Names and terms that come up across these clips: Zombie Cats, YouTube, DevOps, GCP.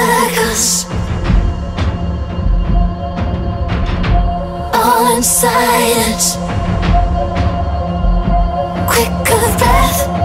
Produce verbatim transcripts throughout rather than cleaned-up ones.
circles all inside it. Quick of breath.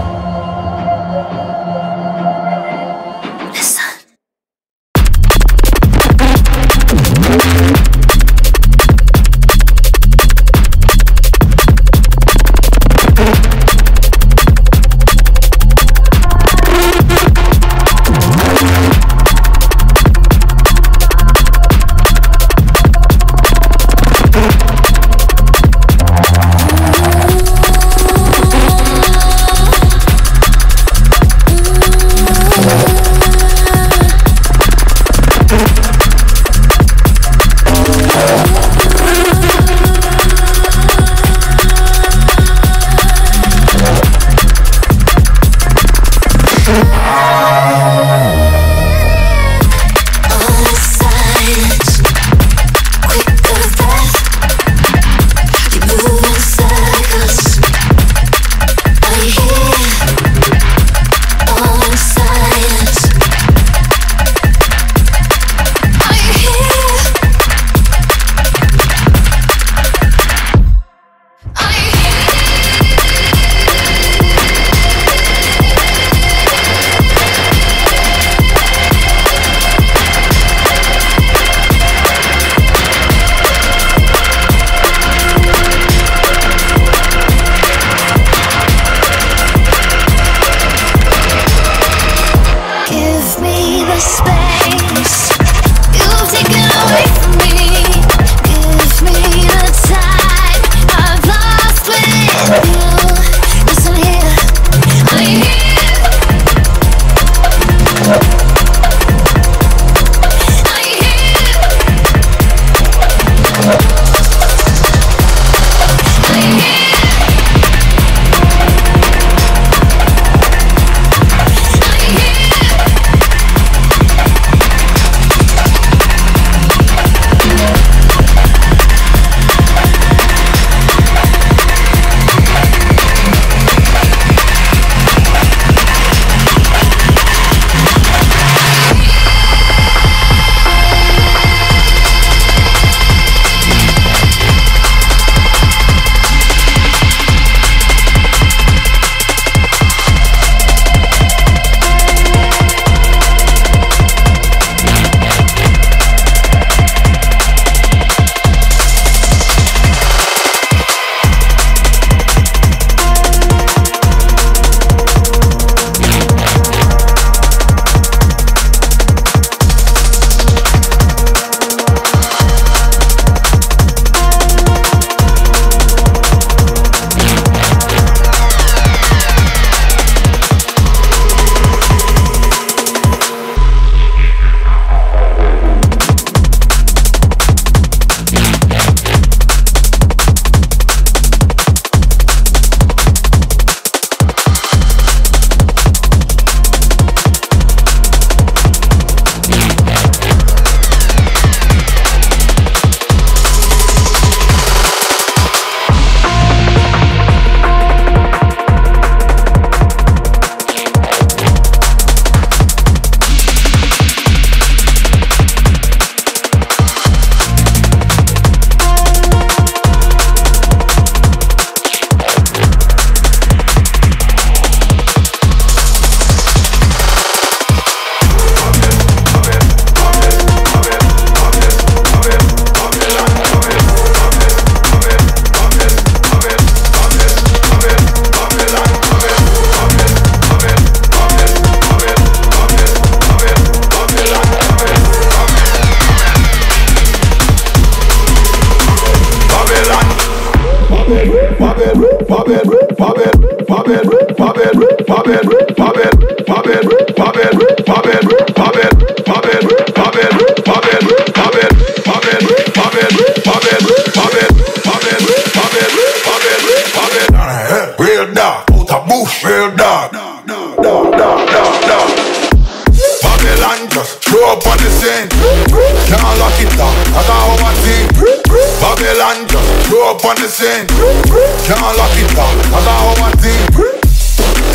Listen. Can't lock it down, that's how I think.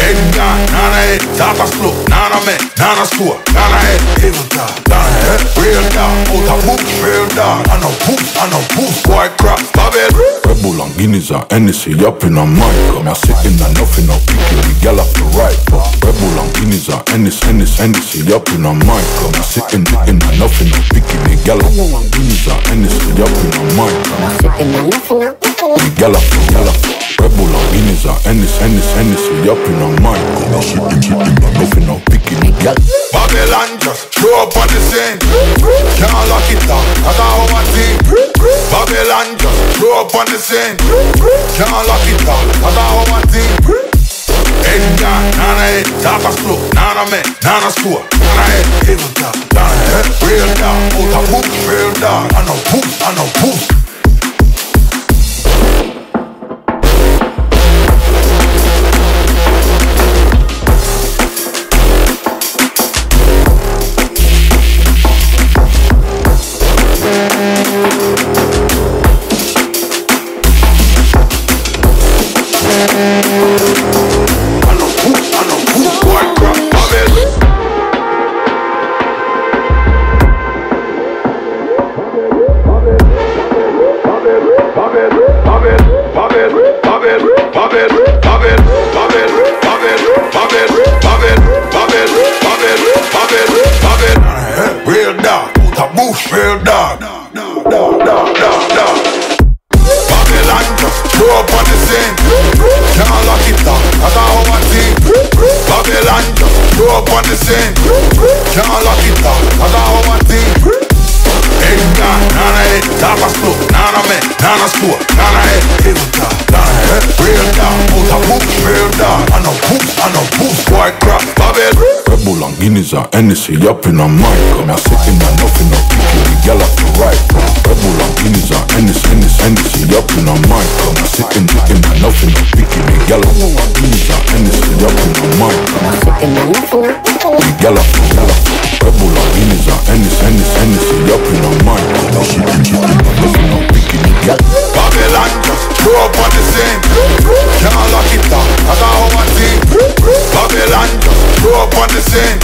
Elinden nana eli tata slow nana me nana score nana eli evil dog nana eli real dog outta hook real dog I know poop I know poop white crap babel rebel and guineas and Hennessy up in a mic I'm sitting and nothing I'll pick you we gal up the right rebel and guineas and Hennessy Hennessy Hennessy up in a mic I'm sitting and nothing I'll pick you we gal up and guineas and Hennessy up in a mic I'm sitting and nothing I'll pick you we gal up gal up rebel and guineas and Hennessy Hennessy Hennessy up in a mic I'm sitting sitting and nothing I'll pick you we gal Babylon just show up on the scene can't lock it down that's how I think Babylon just show up on the scene can't lock it down that's how I think Elinden nana eli tata slow nana me nana score nana eli evil dog nana eli real dog outta hook real dog I know poop I know poop Hennessy up in a mic, I'm sitting and nothing I'll pick you we gal up the right rebel and guineas and Hennessy Hennessy Hennessy up in a mic, I'm sitting and nothing I'll pick you we gal up guineas and Hennessy up in a mic, I'm sitting and nothing I'll pick you we gal up rebel and guineas and Hennessy Hennessy Hennessy up in a mic, I'm sitting and nothing I'll pick you we gal Babylon just show up on the scene can't lock it down that's how I think Babylon just show up on the scene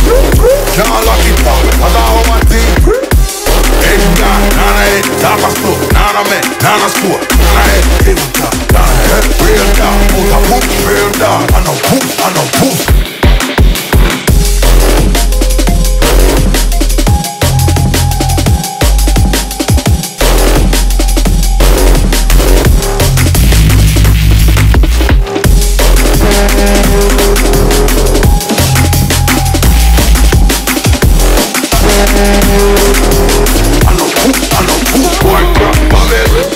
can't lock it down, that's how I think. Elinden nana eli tata slow nana me nana score nana eli evil dog nana eli real dog outta hook real dog I know poop I know poop I know poop, I know poop, boy, grab my belly.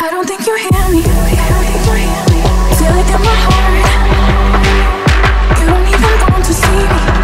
I don't think you hear me. I feel like I'm a heart. You don't even want to see me.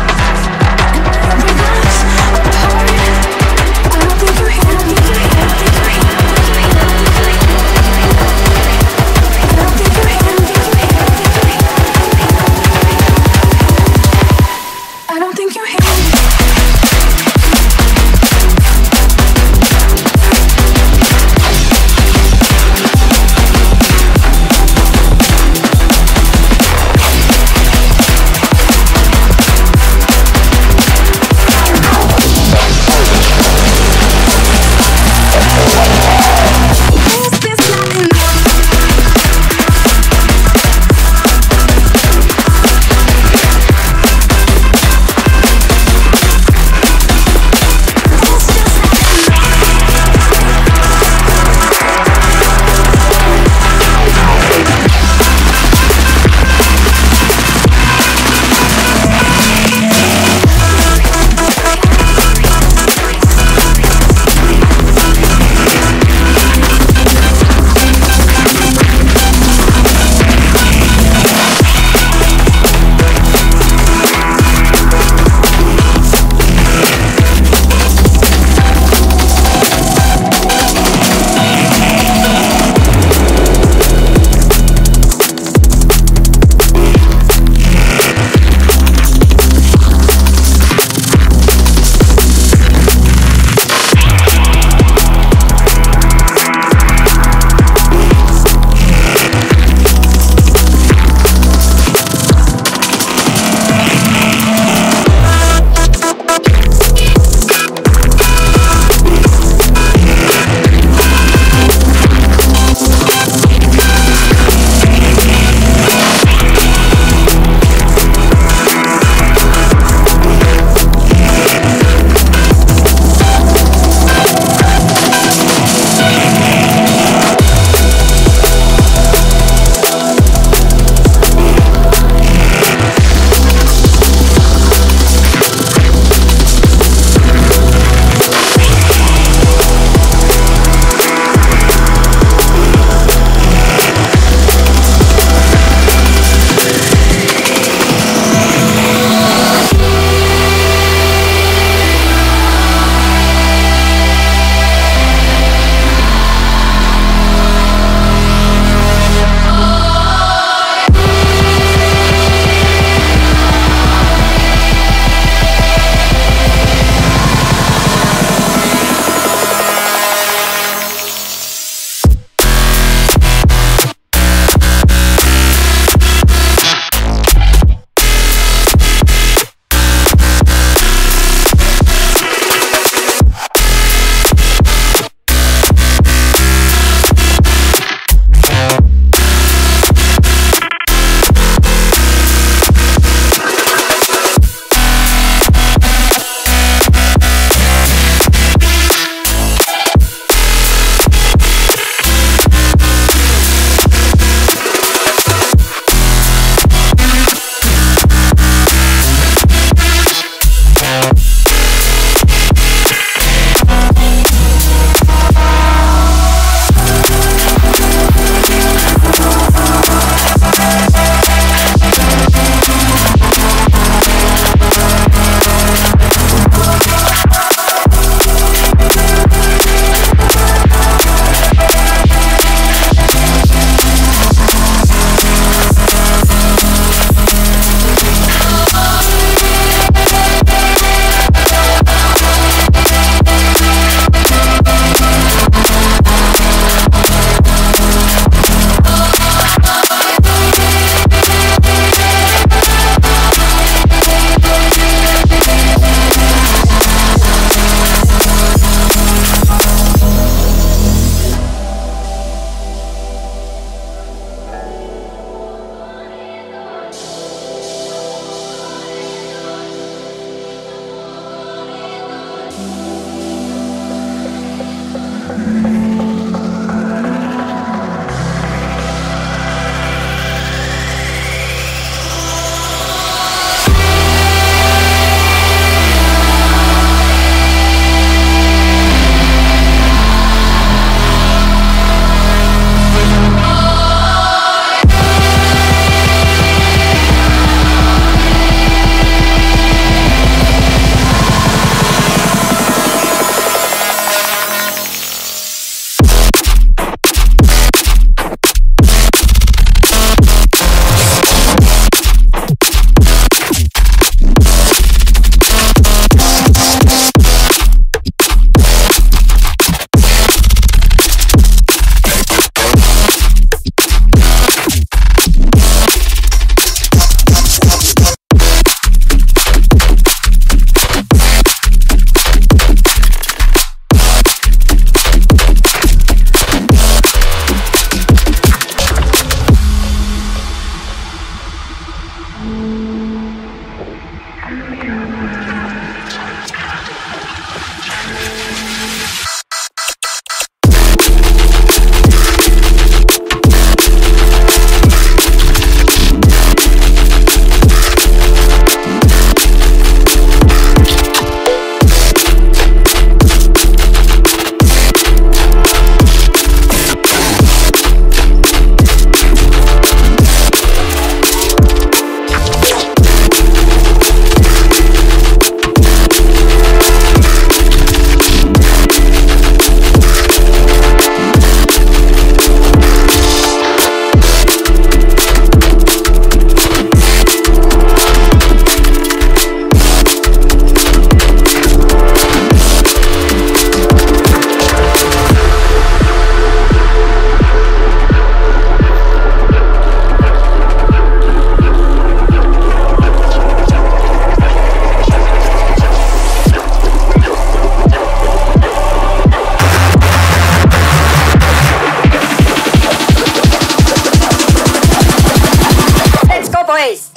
guys!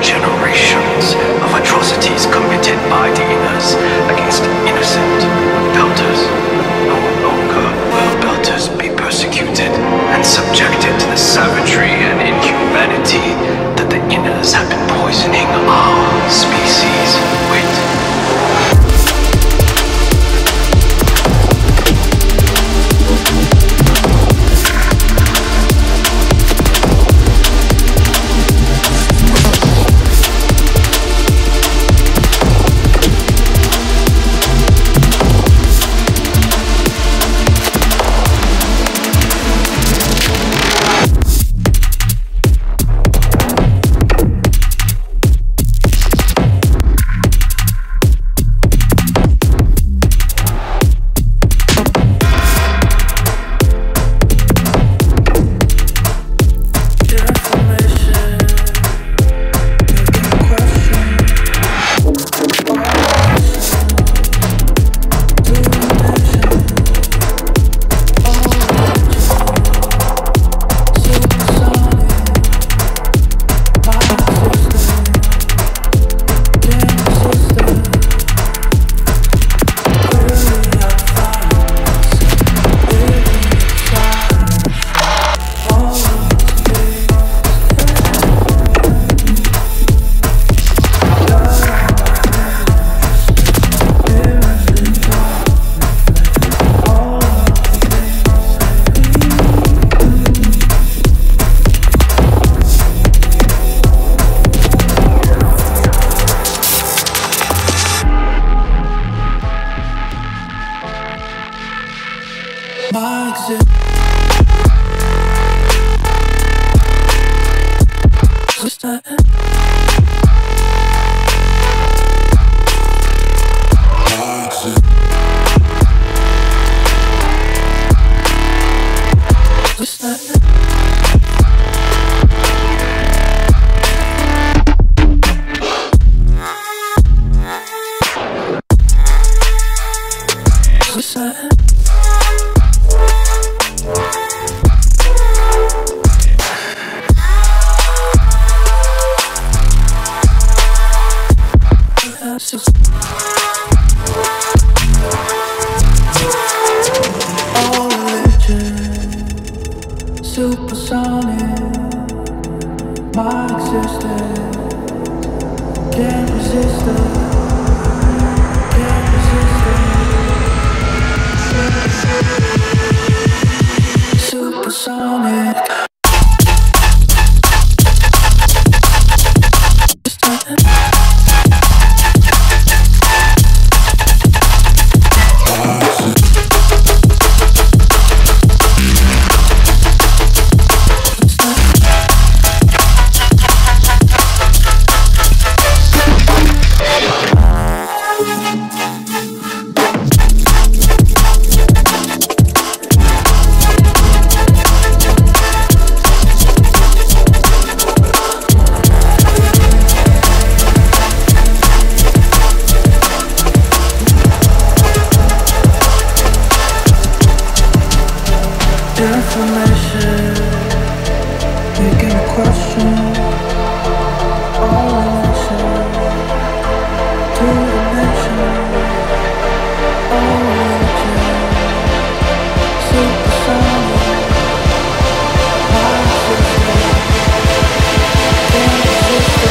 Generations of atrocities committed by the inners against innocent. All religion, supersonic, my existence, can't resist it. Supersonic. Information, you can question all relations, two dimensions, all religions, supersonic, my system, damn system.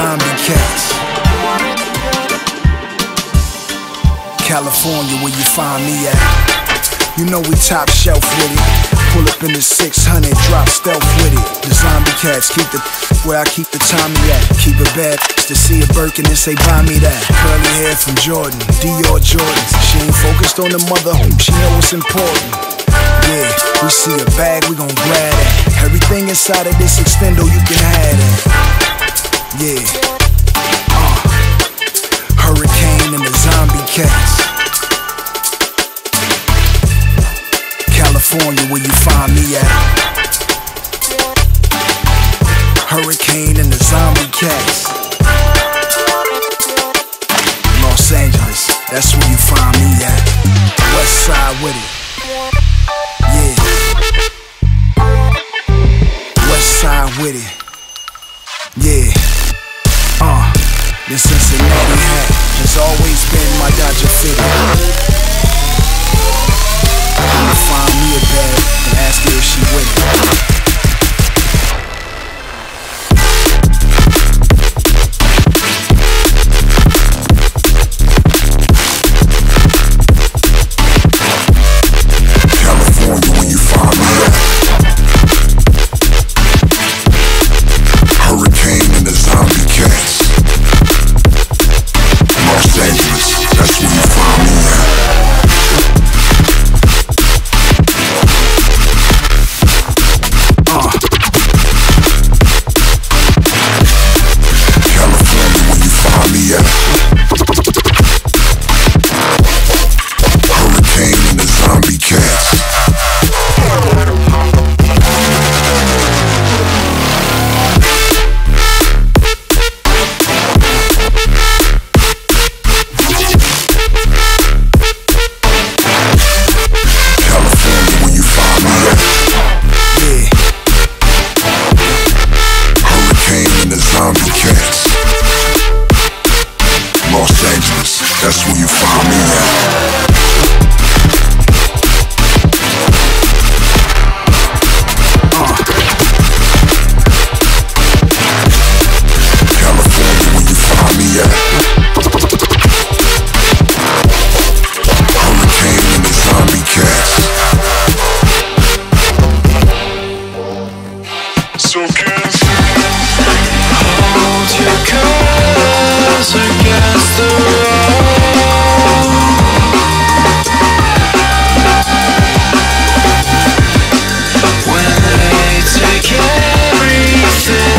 Zombie Cats. California, where you find me at. You know we top shelf with it. Pull up in the six hundred, drop stealth with it. The Zombie Cats keep the where I keep the Tommy at. Keep it bad to see a Birkin and say buy me that. Curly hair from Jordan, Dior Jordans. She ain't focused on the mother, she know what's important. Yeah, we see a bag, we gon' grab it. Everything inside of this extendo, you can have it. Yeah, uh. Hurricane and the Zombie Cats. California, where you find me at. Hurricane and the Zombie Cats. Los Angeles, that's where you find me at. West side with it. Yeah. West side with it. Yeah. Uh, the Cincinnati hat has always been my Dodger fitted. Find me a bag and ask her if she with it. Los Angeles, that's where you find me at. Uh. California, where you find me at. Hurricane and the Zombie Cats. So can hold your cars against the road when they take everything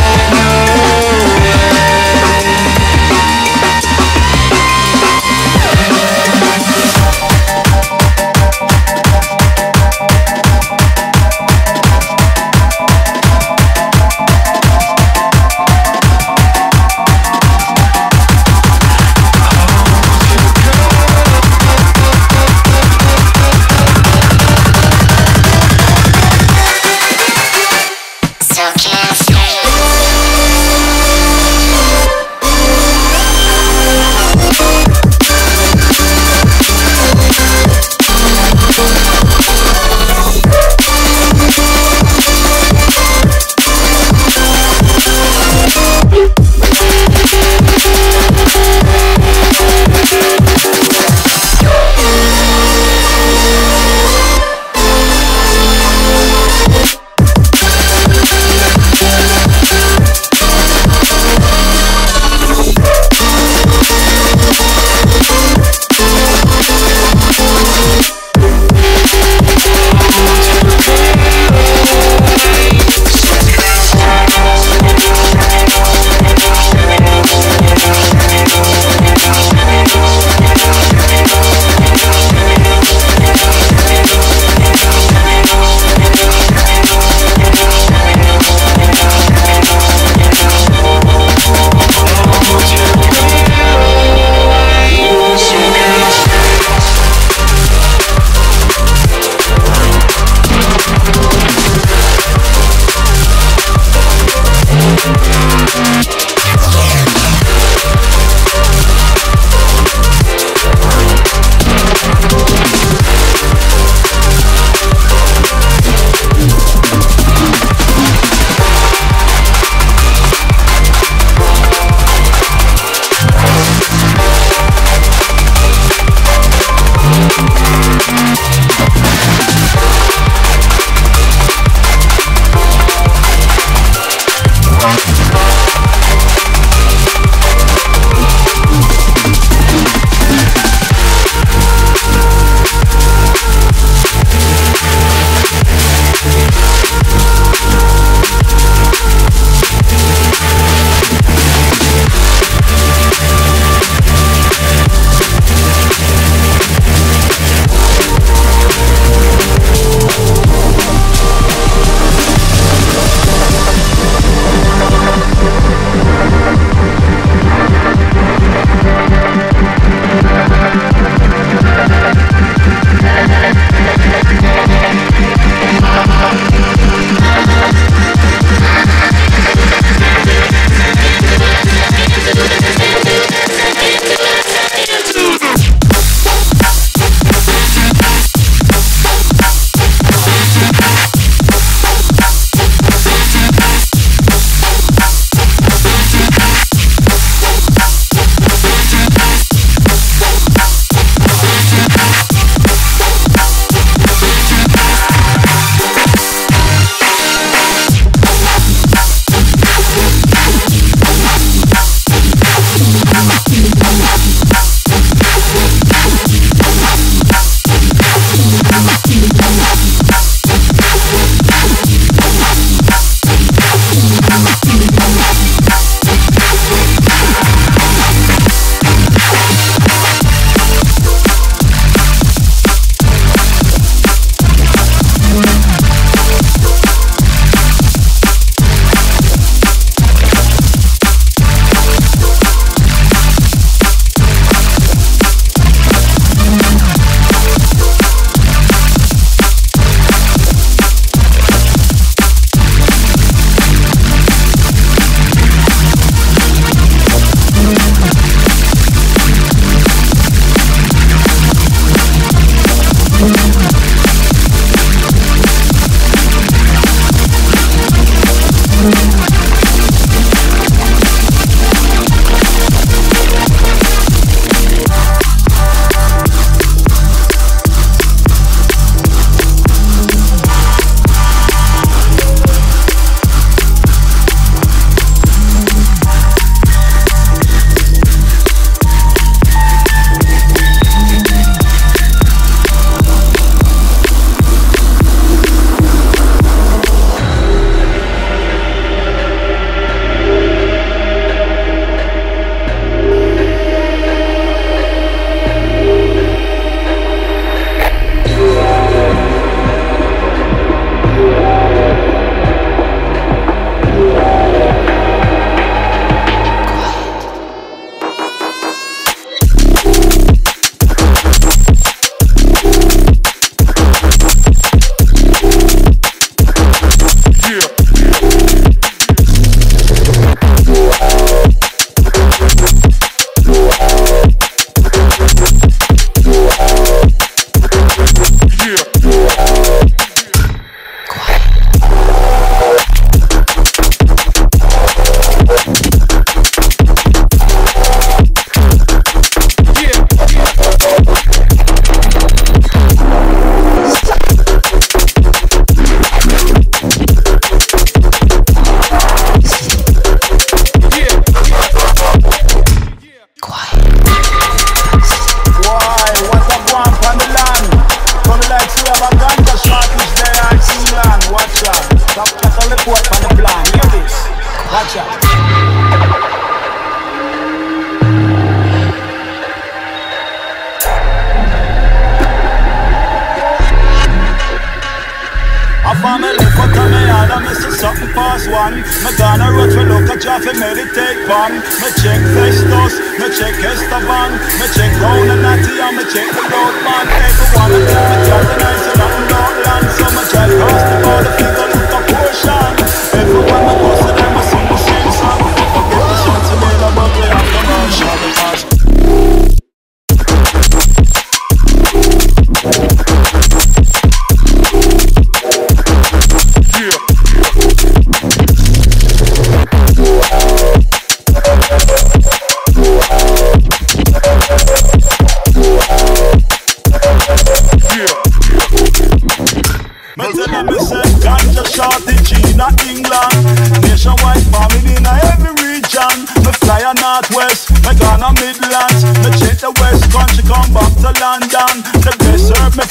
family, but I may all I'm missing something past one. Me gonna rush for look at Jaffe, meditate bang. Me check Festus, me check Esteban, me check Rowan and Natty, and me check the road man. Everyone of them me try to nice and I'm not land. So me try cross the border, figure look a portion. Everyone me cross to them, I sing the same song. I forget the shots to me, but we have the marshal the past.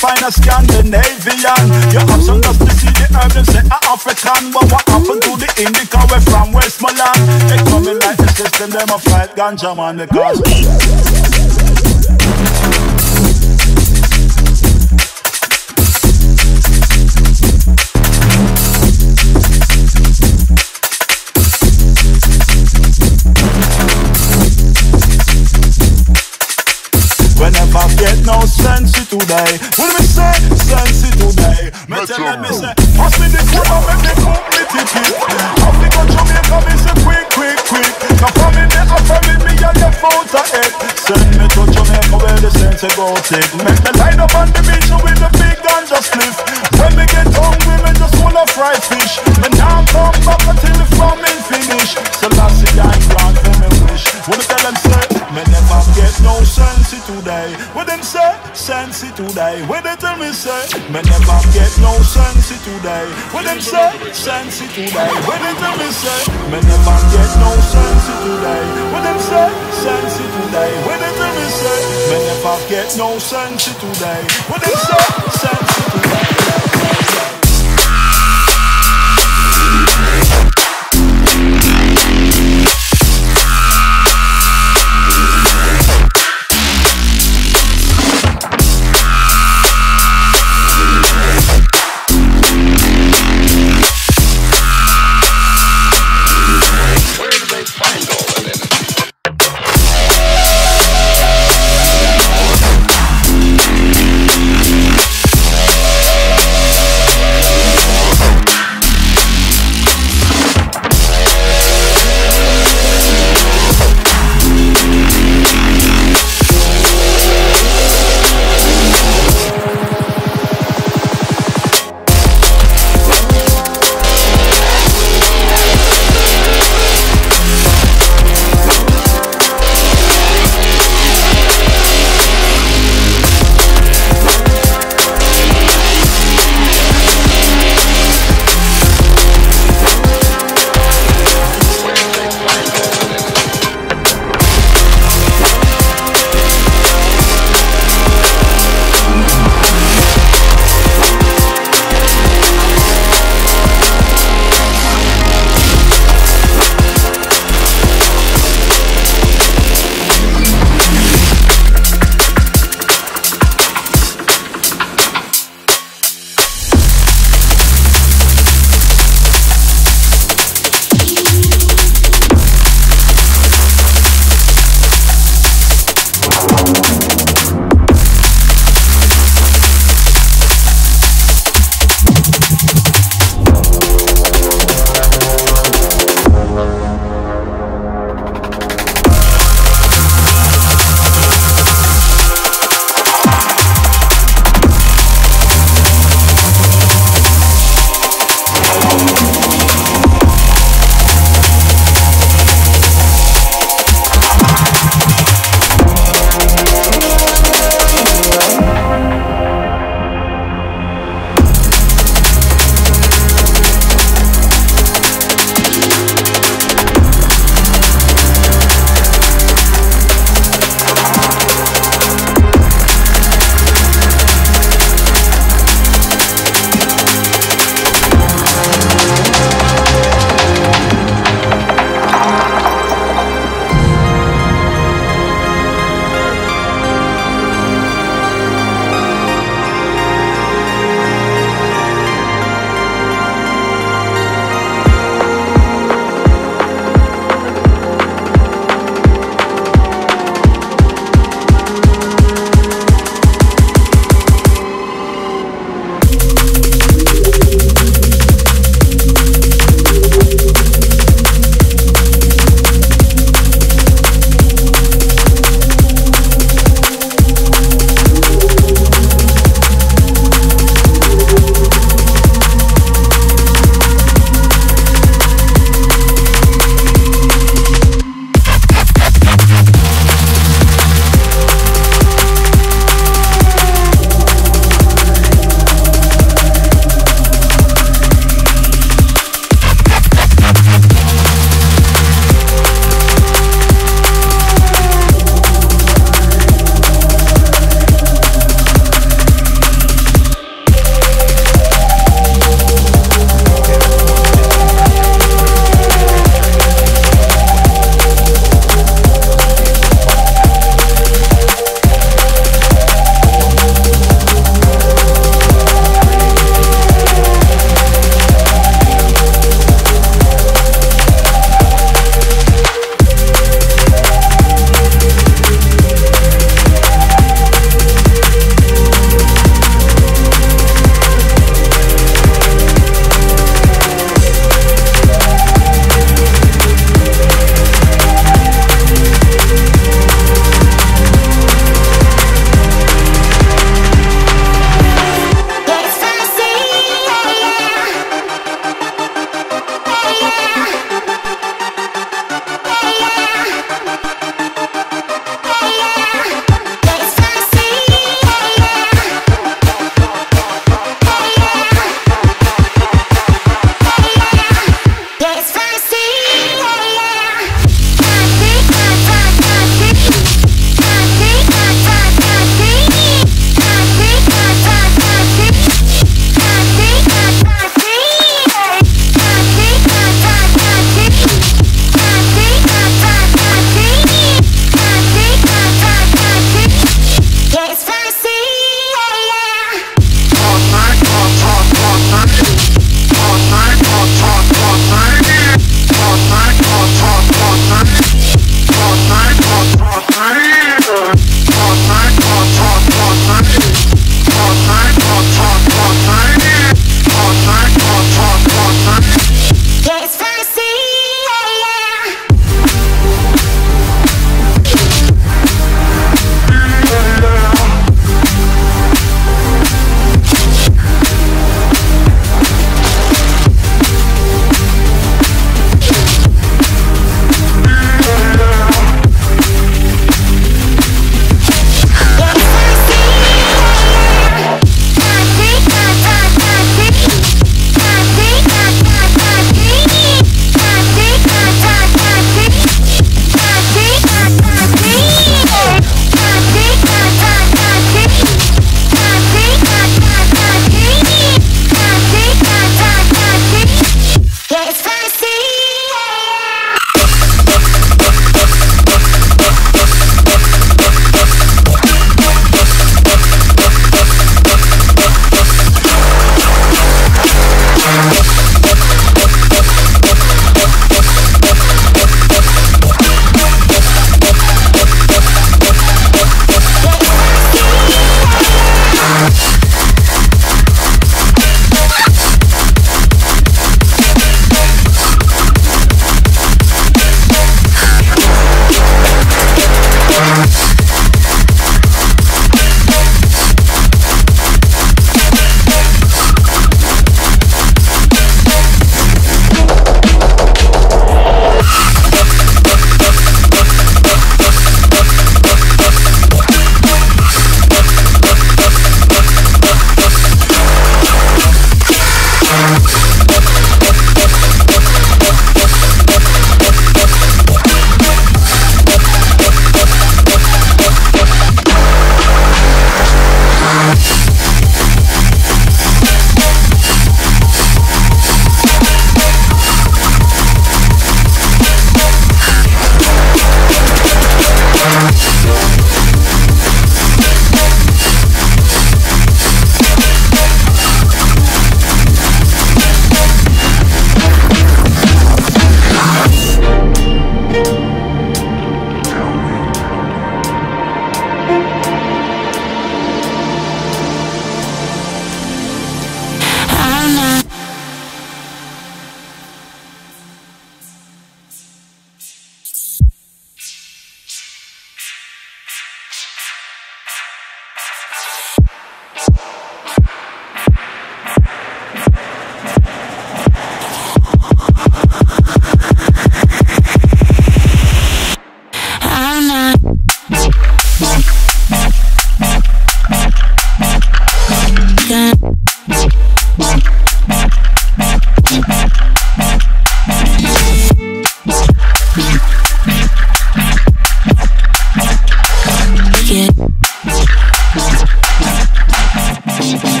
Find a Scandinavian. You have some dust to see the herb, them say a African. But what happened to the Indica? We're from Westmoreland. They coming like the system, them a fight ganja man because whenever I get no sense today, what do we say? Sense today. Me tell them me say, pass me the food and make me cook me tippy. Off me go Jamaica, me say quick, quick, quick. Now for me, they offer me me and the photo egg. Send me to Jamaica where the sense go take. Make me line up on the beach with the big ganja spliff. When me get hungry, me just full of fried fish. Me now come back until the farming finish. So last year I grant for me wish. What do tell them say? Me never get no sense today. What them say? Sense today. What they tell me say? Me never get no sense today. What them say? Sense today. What they tell me say? Me never get no sense today. What them say? Sense today. What they tell me say? Me never get no sense today. What them say? Sense today.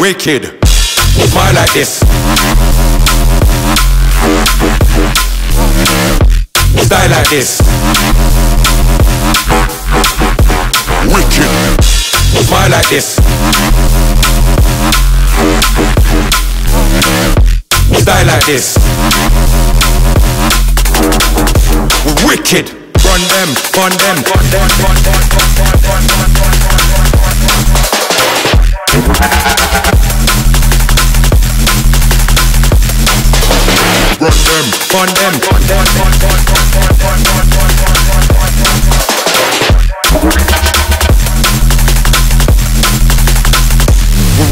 wicked. Smile like this. Style like this. Wicked. Smile like this. Style like this. Wicked. Run them, run them, run them, run them, run them, run them, run them. Run them, run them, run them, run them, run them, run them, run them.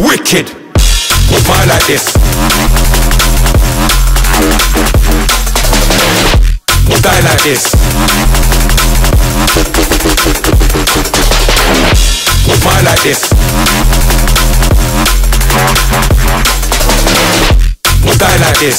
Wicked. Smile like this. Style like this. Smile like this. Style like this.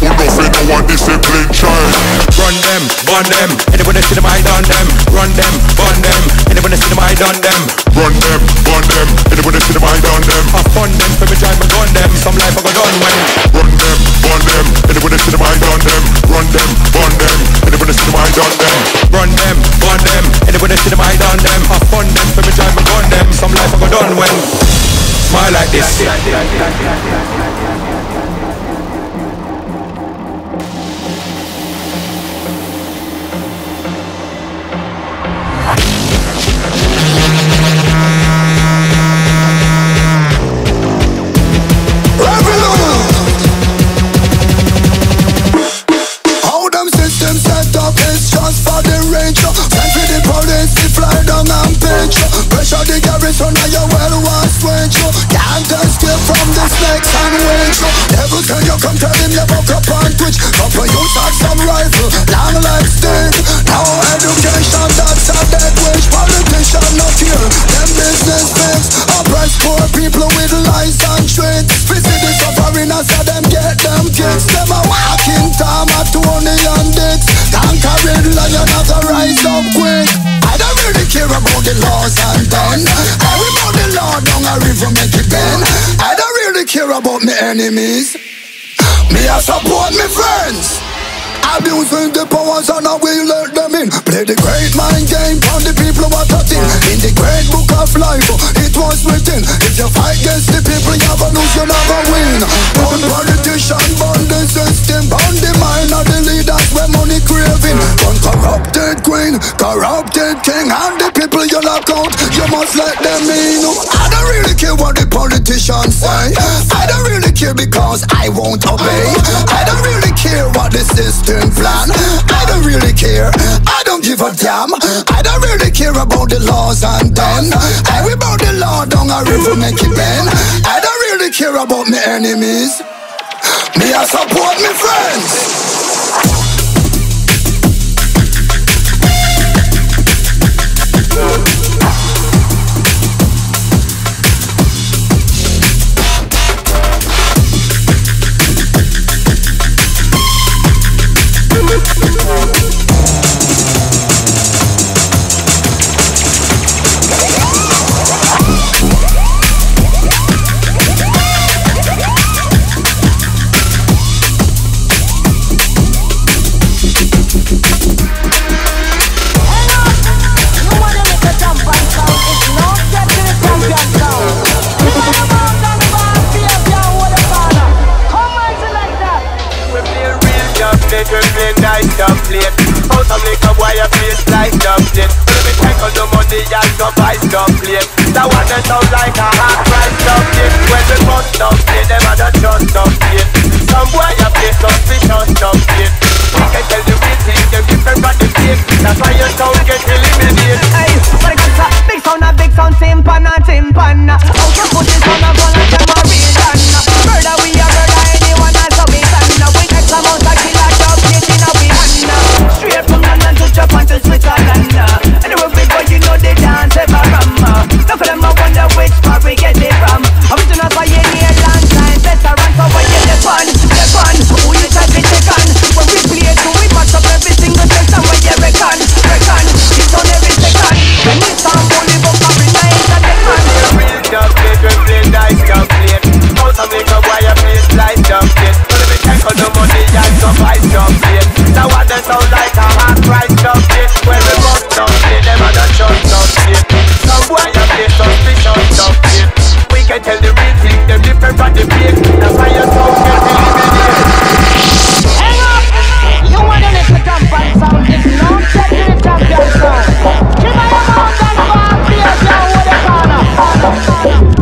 We don't fit no one disciplined child. Run them, burn them. Anyone that see them, I done them. Run them, burn them. Anyone that see them, I done them. Run them, burn them. Anyone that see them, I done them. I fun them, for me drive and gun them. Some life I go done when. Run them, burn them. Anyone that see them, I done them. Run them, burn them. Anyone that see them, I done them. Run them, burn them. Anyone that see them, I done them. I fun them, for me drive and gun them. Some life I go done when. Smile like this. Enemies, me I support my friends. Abusing the powers and I will let them in. Play the great mind game on the people what I think. In the great book of life, it was written. If you fight against the people, you never lose, you never win. Burn politician, burn the system, burn the mind of the leaders where money craving. Burn corrupted queen, corrupted king, and the people you lock out, you must let them in. I don't really care what the politicians say. I don't really care because I won't obey. I don't really care what the system plan. I don't really care, I don't give a damn. I don't really care about the laws and them. I will bow the law down, I will make it bend. I don't really care about my enemies. Me I support my friends. Fun, yeah, fun. Who you try to take on? When we girl sound like a hard right something. When we bust something, them a done shot something. Some boy a play suspicious something. We can tell the real thing, them different from the fake. That's why your sound girl be eliminated. Hang up! You wanna let the dump and sound this long second champion sound. Keep my mouth and back, be a girl with a corner. Come on!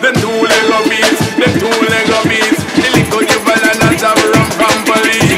Them two-leg beats, them two-leg beats. The little devil and a jab rum from police.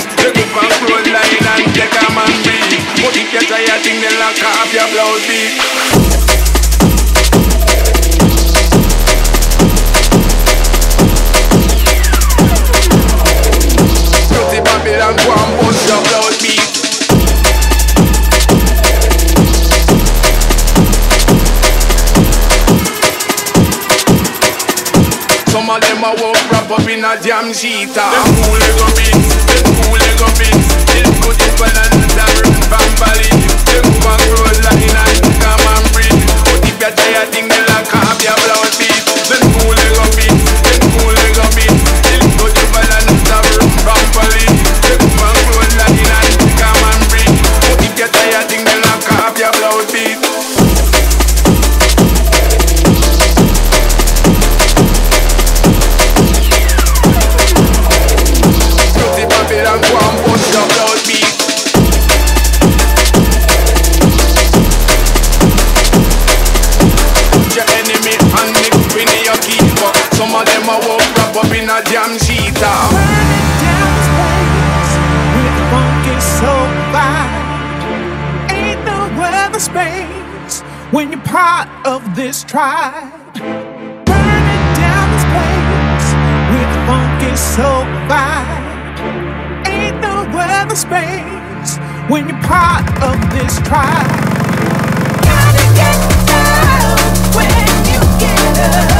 in a jam sheet. Them cool ego beats, them cool ego beats. This good is balance and run from Bali. Them back road line and come and breathe. But if you're tired, think they'll have your blood beat. Them cool ego beats, them cool ego beats. This good is balance and run from Bali. Them back road line and come and breathe. But if you're tired, think they'll have your blood beat. When you're part of this tribe, burning down this place with a funky soul vibe. Ain't no other space when you're part of this tribe. Gotta get down when you get up.